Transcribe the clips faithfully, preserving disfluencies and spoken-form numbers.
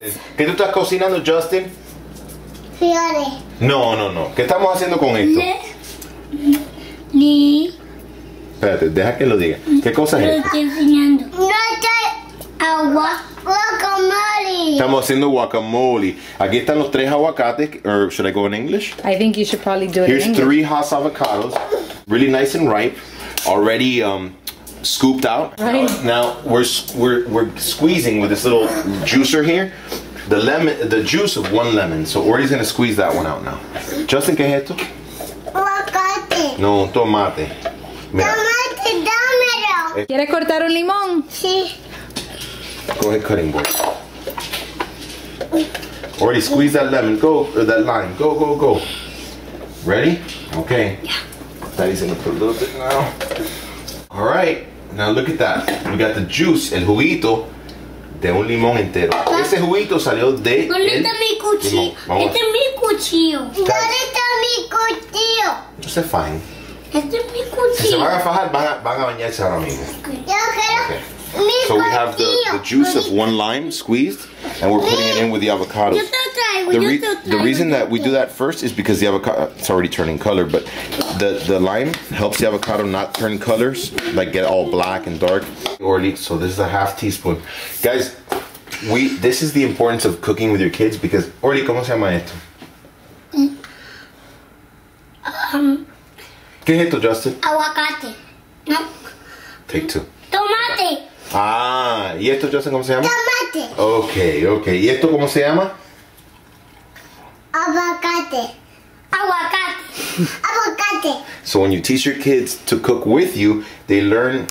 ¿Qué tú estás cocinando, Justin? Frijoles. No, no, no. ¿Qué estamos haciendo con esto? Li. Espérate, deja que lo diga. ¿Qué cosa es? Lo estoy enseñando. No estoy... Agua. Guacamole. Estamos haciendo guacamole. Aquí están los tres aguacates. Or should I go in English? I think you should probably do it Here's in English. Here's three Hass avocados. Really nice and ripe. Already... Um, scooped out. Right. Now we're we're we're squeezing with this little juicer here, the lemon, the juice of one lemon. So Orri's gonna squeeze that one out now. Justin, ¿qué es esto? Aguacate. No, tomate. Mira. Tomate, dámelo. ¿Quieres cortar un limón? Sí. Go ahead, cutting board. Orri, squeeze that lemon. Go, or that lime. Go, go, go. Ready? Okay. Yeah. Daddy's gonna put a little bit now. All right, now look at that. We got the juice, el juguito de un limón entero. Ese juguito salió de. ¿Dónde está mi cuchillo? Este es mi cuchillo. ¿Dónde está mi cuchillo? No se fajen. Este es mi cuchillo. Si se van a fajar, van a, van a bañarse ahora mismo. Yo quiero mi cuchillo. So we have the, the juice of one lime squeezed, and we're putting it in with the avocados. The, re the reason that we do that first is because the avocado, it's already turning color, but the, the lime helps the avocado not turn colors, like get all black and dark. Orly, so this is a half teaspoon. Guys, we this is the importance of cooking with your kids because, Orly, ¿cómo se llama esto? Um, ¿Qué es esto, Justin? Aguacate. No. Take two. Tomate. Ah, ¿y esto, Justin, cómo se llama? Tomate. Okay, okay. ¿Y esto cómo se llama? Aguacate. Aguacate. Aguacate. So when you teach your kids to cook with you, they learn,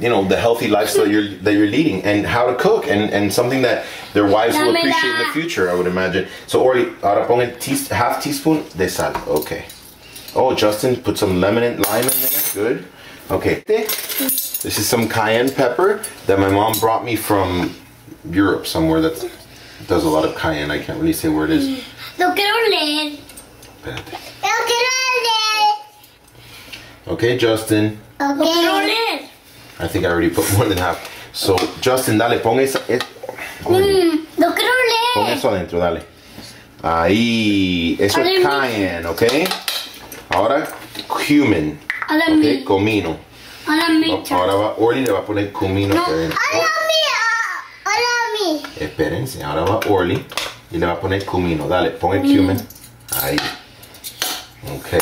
you know, the healthy lifestyle you're, that you're leading and how to cook and, and something that their wives will appreciate in the future, I would imagine. So, Orly, ahora ponga half teaspoon de sal. Okay. Oh, Justin, put some lemon and lime in there. Good. Okay. This is some cayenne pepper that my mom brought me from Europe somewhere that's... Does a lot of cayenne. I can't really say where it is. Lo quiero leer. Espérate. Lo quiero leer. Okay, Justin. Okay. Lo quiero leer. I think I already put more than half. So, Justin, dale, pon esa. Es, oh, mm, lo quiero leer. Pon eso adentro, dale. Ahí. Eso es cayenne, okay? Ahora, cumin. Okay, comino. No, ahora va, Orly le va a poner comino. No. Espérense, ahora va Orly y le va a poner cumino. Dale, pon el cumin. Ahí. Ok.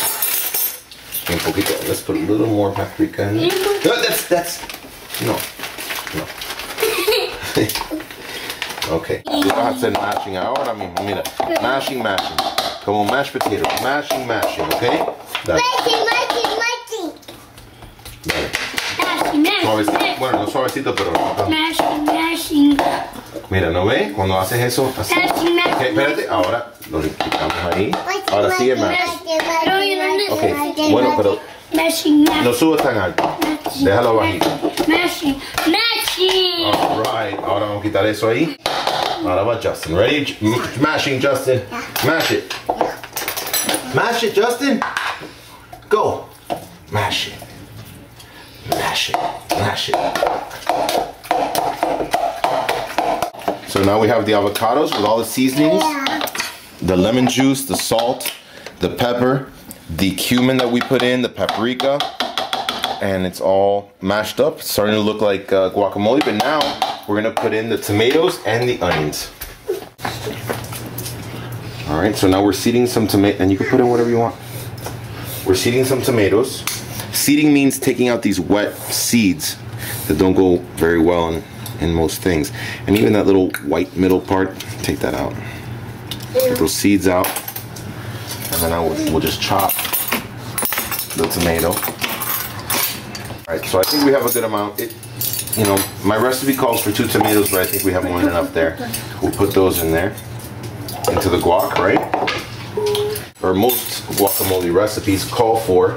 Un poquito. Let's put a little more paprika in there. No, that's, that's. No. No. Ok. Tú vas a hacer mashing ahora mismo. Mira. Mashing, mashing. Como un mashed potato. Mashing, mashing. Ok. Dale. Mashing, mashing, mashing. Suavecito. Bueno, no suavecito, pero. Mashing, mashing. Mira, ¿no ves? Cuando haces eso, así. Okay, espérate, ahora lo quitamos ahí. Ahora sí es más. Ok, bueno, pero no subas tan alto. Déjalo bajito. All right, ahora vamos a quitar eso ahí. Ahora va Justin. Ready? Mashing, Justin. Mash it. Mash it, Justin. Go. Mash it. Mash it. Mash it. So now we have the avocados with all the seasonings, yeah. The lemon juice, the salt, the pepper, the cumin that we put in, the paprika, and it's all mashed up. It's starting to look like uh, guacamole, but now we're gonna put in the tomatoes and the onions. All right, so now we're seeding some tomato, and you can put in whatever you want. We're seeding some tomatoes. Seeding means taking out these wet seeds that don't go very well in in most things, and even that little white middle part, take that out. Get those seeds out, and then I will, we'll just chop the tomato. All right, so I think we have a good amount. It, you know, my recipe calls for two tomatoes, but I think we have more than enough there. We'll put those in there into the guac, right? Or most guacamole recipes call for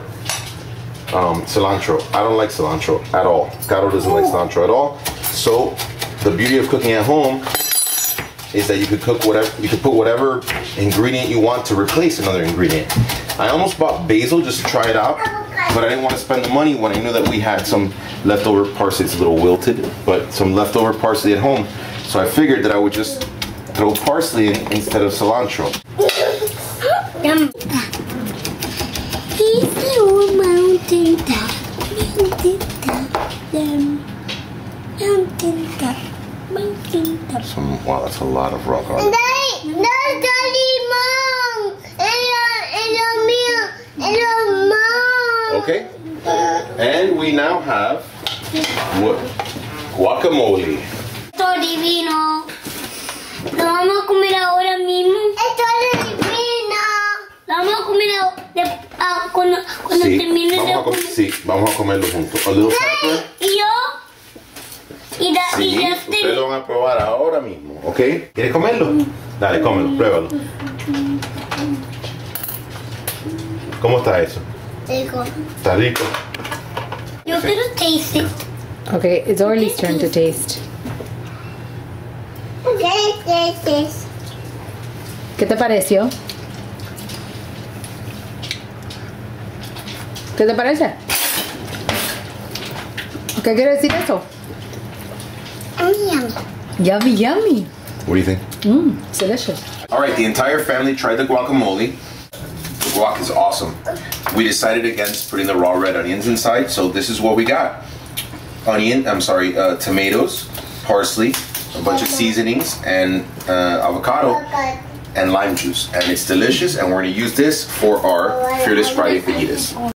um, cilantro. I don't like cilantro at all. Scaro doesn't like cilantro at all. So the beauty of cooking at home is that you could cook whatever, you could put whatever ingredient you want to replace another ingredient. I almost bought basil just to try it out, but I didn't want to spend the money when I knew that we had some leftover parsley. It's a little wilted, but some leftover parsley at home. So I figured that I would just throw parsley in instead of cilantro. Yum. He's the old mountain duck. Mountain duck. Um, mountain duck. Mountain duck. Some, wow, that's a lot of rock art. And I, no, Daddy, Mom. And, uh, and, uh, and, uh, Mom. Okay. And we now have what? Guacamole. Esto es divino. Lo vamos a comer ahora mismo. Esto es divino. Lo vamos a comer de, a, cuando, cuando sí, termine de comer. Sí, vamos a comerlo juntos. Y yo y, da, sí, y Justin. Ustedes lo van a probar ahora mismo, ¿ok? ¿Quieres comerlo? Dale, cómelo, pruébalo. ¿Cómo está eso? Rico. Está rico. You're okay. Gonna taste it. Okay, it's Orly's turn to taste. ¿Qué te pareció? ¿Qué te parece? ¿Qué quiere decir eso? Yummy. Yummy, yummy. What do you think? Mmm, it's delicious. All right, the entire family tried the guacamole. The guac is awesome. We decided against putting the raw red onions inside, so this is what we got. Onion, I'm sorry, uh, tomatoes, parsley, a bunch of seasonings, and uh, avocado, and lime juice. And it's delicious, and we're gonna use this for our Fearless Friday fajitas.